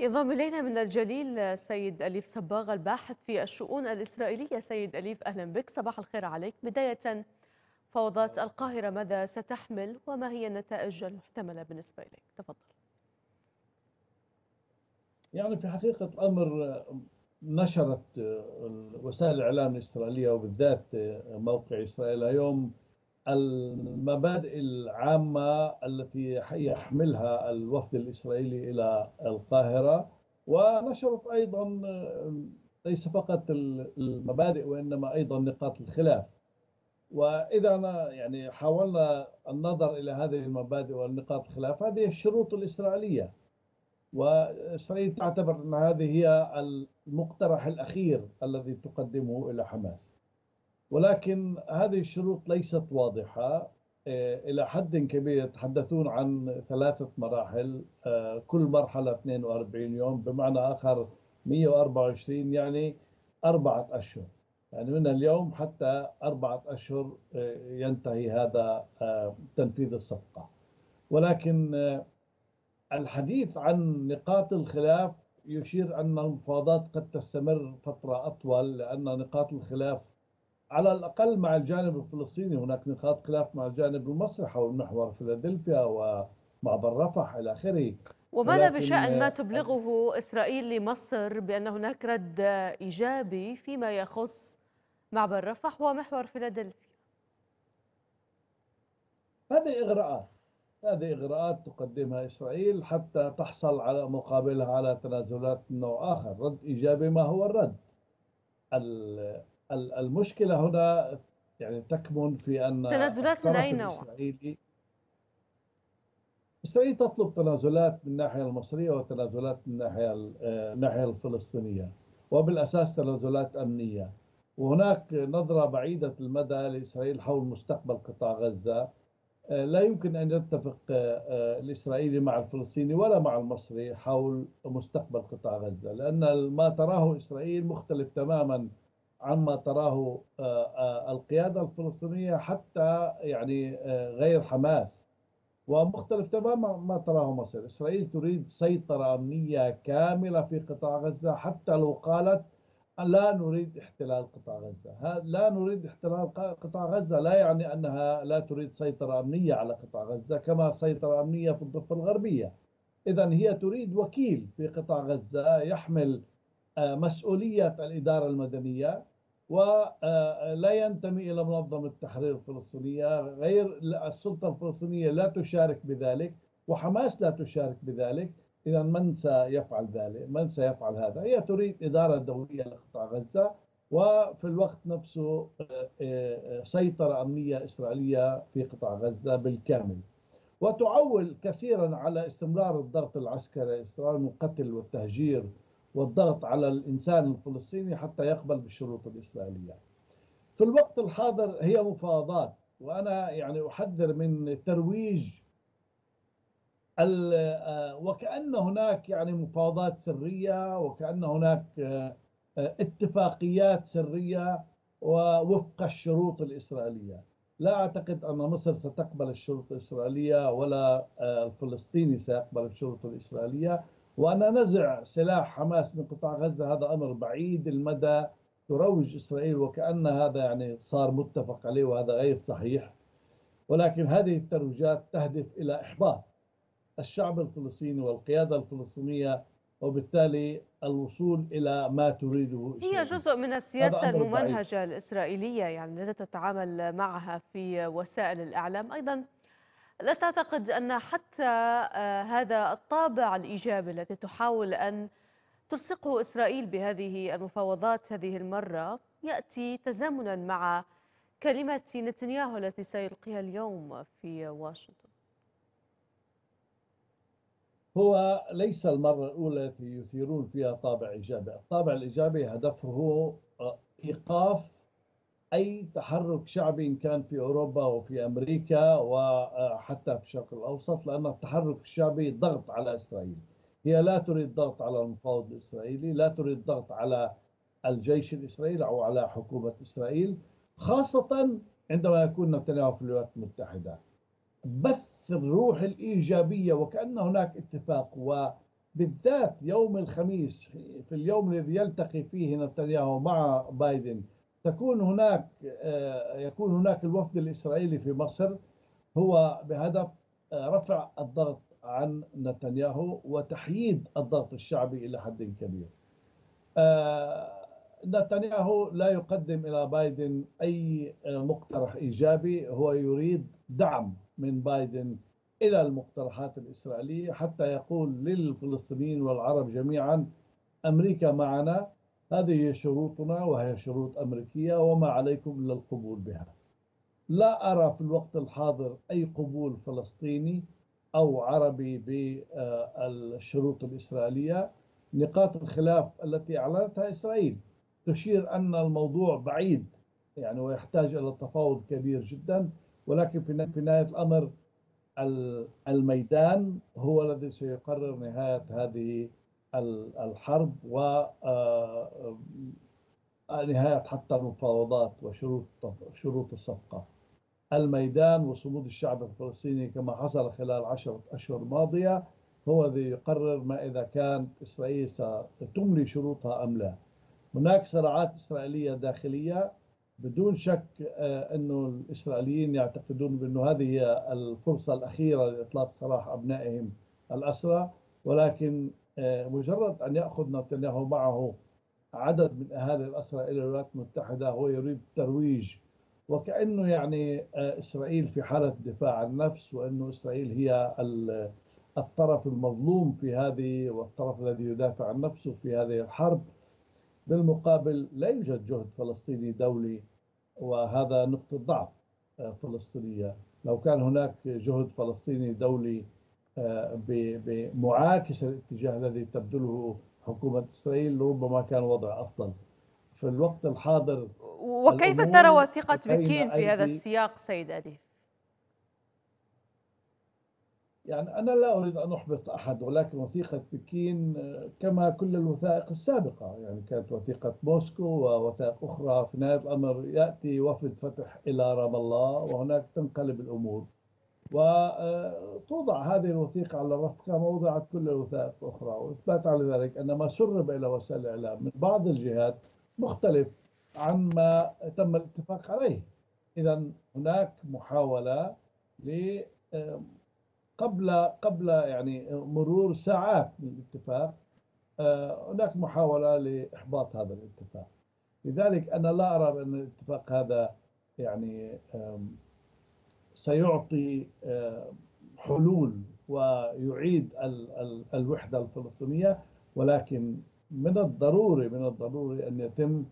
ينضم إلينا من الجليل سيد أليف صباغ الباحث في الشؤون الإسرائيلية. سيد أليف أهلا بك، صباح الخير عليك. بداية، فوضات القاهرة ماذا ستحمل وما هي النتائج المحتملة بالنسبة إليك؟ تفضل. يعني في حقيقة الأمر نشرت وسائل الإعلام الإسرائيلية وبالذات موقع إسرائيل اليوم المبادئ العامة التي يحملها الوفد الإسرائيلي إلى القاهرة، ونشرت أيضا ليس فقط المبادئ وإنما أيضا نقاط الخلاف. وإذا يعني حاولنا النظر إلى هذه المبادئ والنقاط الخلاف، هذه الشروط الإسرائيلية، وإسرائيل تعتبر أن هذه هي المقترح الأخير الذي تقدمه إلى حماس، ولكن هذه الشروط ليست واضحة إلى حد كبير. يتحدثون عن 3 مراحل، كل مرحلة 42 يوم، بمعنى آخر 124، يعني 4 أشهر، يعني من اليوم حتى 4 أشهر ينتهي هذا تنفيذ الصفقة. ولكن الحديث عن نقاط الخلاف يشير أن المفاوضات قد تستمر فترة أطول، لأن نقاط الخلاف على الأقل مع الجانب الفلسطيني، هناك نقاط خلاف مع الجانب المصري حول محور فيلادلفيا ومعبر رفح إلى آخره. وماذا بشأن ما تبلغه إسرائيل لمصر بأن هناك رد إيجابي فيما يخص معبر رفح ومحور فيلادلفيا؟ هذه إغراءات تقدمها إسرائيل حتى تحصل على مقابلها على تنازلات من نوع آخر. رد إيجابي، ما هو الرد؟ المشكلة هنا يعني تكمن في أن تنازلات من أي نوع؟ إسرائيل تطلب تنازلات من الناحية المصرية وتنازلات من الناحية الفلسطينية، وبالأساس تنازلات أمنية. وهناك نظرة بعيدة المدى لإسرائيل حول مستقبل قطاع غزة. لا يمكن أن يتفق الإسرائيلي مع الفلسطيني ولا مع المصري حول مستقبل قطاع غزة، لأن ما تراه إسرائيل مختلف تماما عما تراه القيادة الفلسطينية، حتى يعني غير حماس، ومختلف تماما ما تراه مصر. إسرائيل تريد سيطرة أمنية كاملة في قطاع غزة، حتى لو قالت لا نريد احتلال قطاع غزة. لا نريد احتلال قطاع غزة لا يعني أنها لا تريد سيطرة أمنية على قطاع غزة كما سيطرة أمنية في الضفة الغربية. إذن هي تريد وكيل في قطاع غزة يحمل مسؤولية الإدارة المدنية ولا ينتمي إلى منظمة التحرير الفلسطينية. غير السلطة الفلسطينية لا تشارك بذلك، وحماس لا تشارك بذلك. إذا من سيفعل ذلك؟ من سيفعل هذا؟ هي تريد إدارة دولية لقطاع غزة، وفي الوقت نفسه سيطرة أمنية إسرائيلية في قطاع غزة بالكامل، وتعول كثيرا على استمرار الضغط العسكري، استمرار القتل والتهجير والضغط على الإنسان الفلسطيني حتى يقبل بالشروط الإسرائيلية. في الوقت الحاضر هي مفاوضات، وأنا يعني أحذر من ترويج وكأن هناك يعني مفاوضات سرية، وكأن هناك اتفاقيات سرية ووفق الشروط الإسرائيلية. لا أعتقد أن مصر ستقبل الشروط الإسرائيلية ولا الفلسطيني سيقبل الشروط الإسرائيلية، وأن نزع سلاح حماس من قطاع غزة هذا أمر بعيد المدى. تروج إسرائيل وكأن هذا يعني صار متفق عليه، وهذا غير صحيح. ولكن هذه الترويجات تهدف إلى إحباط الشعب الفلسطيني والقيادة الفلسطينية، وبالتالي الوصول إلى ما تريده إسرائيل. هي جزء من السياسة الممنهجة الإسرائيلية يعني التي تتعامل معها في وسائل الإعلام. أيضا لا تعتقد أن حتى هذا الطابع الإيجابي الذي تحاول أن تلصقه إسرائيل بهذه المفاوضات هذه المرة يأتي تزامنا مع كلمة نتنياهو التي سيلقيها اليوم في واشنطن؟ هو ليس المرة الأولى التي يثيرون فيها طابع إيجابي. الطابع الإيجابي هدفه إيقاف أي تحرك شعبي، إن كان في أوروبا وفي أمريكا وحتى في الشرق الأوسط، لأن التحرك الشعبي ضغط على إسرائيل. هي لا تريد ضغط على المفاوض الإسرائيلي، لا تريد ضغط على الجيش الإسرائيلي أو على حكومة إسرائيل، خاصة عندما يكون نتنياهو في الولايات المتحدة. بث الروح الإيجابية وكأن هناك اتفاق بالذات يوم الخميس، في اليوم الذي يلتقي فيه نتنياهو مع بايدن، يكون هناك الوفد الإسرائيلي في مصر، هو بهدف رفع الضغط عن نتنياهو وتحييد الضغط الشعبي إلى حد كبير. نتنياهو لا يقدم إلى بايدن أي مقترح إيجابي، هو يريد دعم من بايدن إلى المقترحات الإسرائيلية حتى يقول للفلسطينيين والعرب جميعا: أمريكا معنا، هذه شروطنا وهي شروط أمريكية وما عليكم إلا القبول بها. لا أرى في الوقت الحاضر أي قبول فلسطيني أو عربي بالشروط الإسرائيلية. نقاط الخلاف التي أعلنتها إسرائيل تشير أن الموضوع بعيد يعني ويحتاج إلى تفاوض كبير جدا، ولكن في نهاية الأمر الميدان هو الذي سيقرر نهاية هذه الحرب ونهاية حتى المفاوضات وشروط الصفقة. الميدان وصمود الشعب الفلسطيني كما حصل خلال 10 أشهر الماضية هو الذي يقرر ما إذا كانت إسرائيل ستملي شروطها أم لا. هناك صراعات إسرائيلية داخلية، بدون شك أن الإسرائيليين يعتقدون بأن هذه هي الفرصة الأخيرة لإطلاق سراح أبنائهم الأسرى، ولكن مجرد أن يأخذ نتنياهو معه عدد من أهالي الأسرى إلى الولايات المتحدة هو يريد الترويج، وكأنه يعني إسرائيل في حالة دفاع عن النفس، وأنه إسرائيل هي الطرف المظلوم في هذه والطرف الذي يدافع عن نفسه في هذه الحرب. بالمقابل لا يوجد جهد فلسطيني دولي، وهذا نقطة ضعف فلسطينية. لو كان هناك جهد فلسطيني دولي بمعاكس الاتجاه الذي تبذله حكومة إسرائيل ربما كان وضع أفضل. في الوقت الحاضر، وكيف ترى وثيقة بكين في هذا السياق سيد أليف؟ يعني أنا لا أريد أن أحبط أحد، ولكن وثيقة بكين كما كل الوثائق السابقة يعني كانت وثيقة موسكو ووثائق أخرى، في نهاية الأمر يأتي وفد فتح إلى رام الله وهناك تنقلب الأمور وتوضع هذه الوثيقة على الرف كما وضعت كل الوثائق الأخرى. وإثبات على ذلك أن ما سرب إلى وسائل الإعلام من بعض الجهات مختلف عن ما تم الاتفاق عليه. إذا هناك محاولة قبل يعني مرور ساعات من الاتفاق هناك محاولة لإحباط هذا الاتفاق. لذلك أنا لا أرى بأن الاتفاق هذا يعني سيعطي حلول ويعيد الوحدة الفلسطينية، ولكن من الضروري أن يتم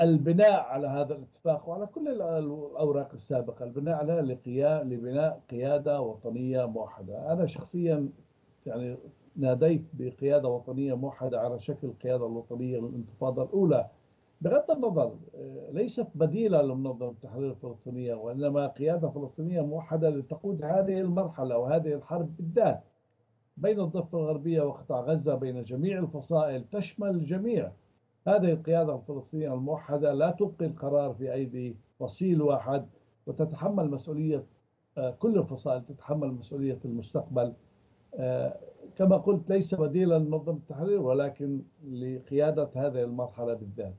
البناء على هذا الاتفاق وعلى كل الأوراق السابقة، البناء عليها لبناء قيادة وطنية موحدة. أنا شخصيا يعني ناديت بقيادة وطنية موحدة على شكل القيادة الوطنية للانتفاضة الأولى، بغض النظر ليست بديلة لمنظمة التحرير الفلسطينية، وإنما قيادة فلسطينية موحدة لتقود هذه المرحلة وهذه الحرب بالذات بين الضفة الغربية وقطاع غزة، بين جميع الفصائل، تشمل الجميع. هذه القيادة الفلسطينية الموحدة لا تبقي القرار في أيدي وصيل واحد، وتتحمل مسؤولية كل الفصائل، تتحمل مسؤولية المستقبل. كما قلت ليس بديلا لمنظمة التحرير ولكن لقيادة هذه المرحلة بالذات.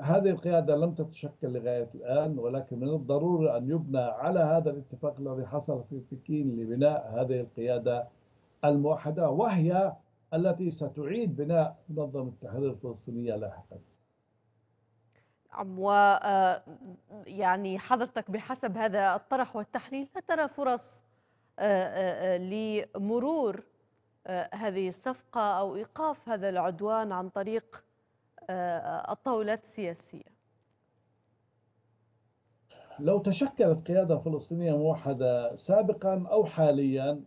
هذه القيادة لم تتشكل لغاية الآن، ولكن من الضروري أن يبنى على هذا الاتفاق الذي حصل في بكين لبناء هذه القيادة الموحدة، وهي التي ستعيد بناء منظمة التحرير الفلسطينية لاحقا. يعني حضرتك بحسب هذا الطرح والتحليل لا ترى فرص لمرور هذه الصفقة أو إيقاف هذا العدوان عن طريق الطاولات السياسية؟ لو تشكلت قيادة فلسطينية موحدة سابقا أو حاليا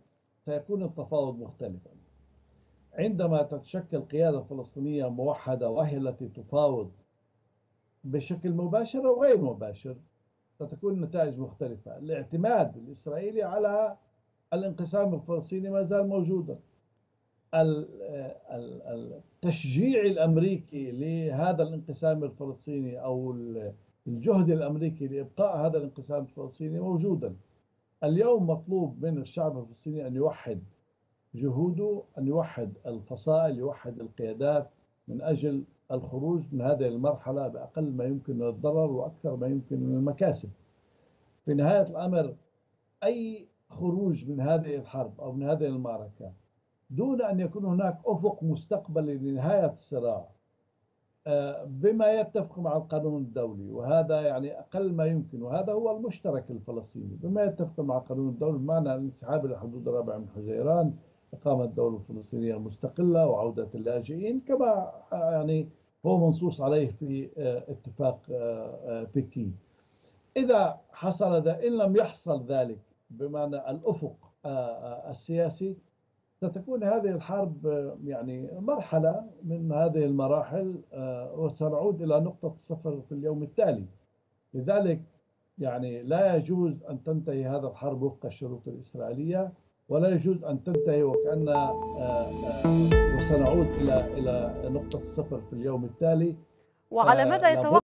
سيكون التفاوض مختلفا. عندما تتشكل قيادة فلسطينية موحدة وهي التي تفاوض بشكل مباشر أو غير مباشر ستكون النتائج مختلفة. الاعتماد الإسرائيلي على الانقسام الفلسطيني ما زال موجودا. التشجيع الأمريكي لهذا الانقسام الفلسطيني أو الجهد الأمريكي لإبقاء هذا الانقسام الفلسطيني موجودا. اليوم مطلوب من الشعب الفلسطيني أن يوحد جهوده أن يوحد الفصائل، يوحد القيادات من أجل الخروج من هذه المرحلة بأقل ما يمكن من الضرر وأكثر ما يمكن من المكاسب. في نهاية الأمر أي خروج من هذه الحرب أو من هذه المعركة دون أن يكون هناك أفق مستقبلي لنهاية الصراع بما يتفق مع القانون الدولي، وهذا يعني أقل ما يمكن، وهذا هو المشترك الفلسطيني بما يتفق مع القانون الدولي، بمعنى الانسحاب إلى حدود الرابع من حزيران، إقامة الدولة الفلسطينية المستقلة، وعودة اللاجئين كما يعني هو منصوص عليه في اتفاق بكين. إذا حصل ذلك، إن لم يحصل ذلك بمعنى الأفق السياسي، ستكون هذه الحرب يعني مرحلة من هذه المراحل وسنعود إلى نقطة الصفر في اليوم التالي. لذلك يعني لا يجوز أن تنتهي هذا الحرب وفق الشروط الإسرائيلية، ولا يجوز أن تنتهي وكأن وسنعود إلى نقطة الصفر في اليوم التالي. وعلى ماذا يتوقع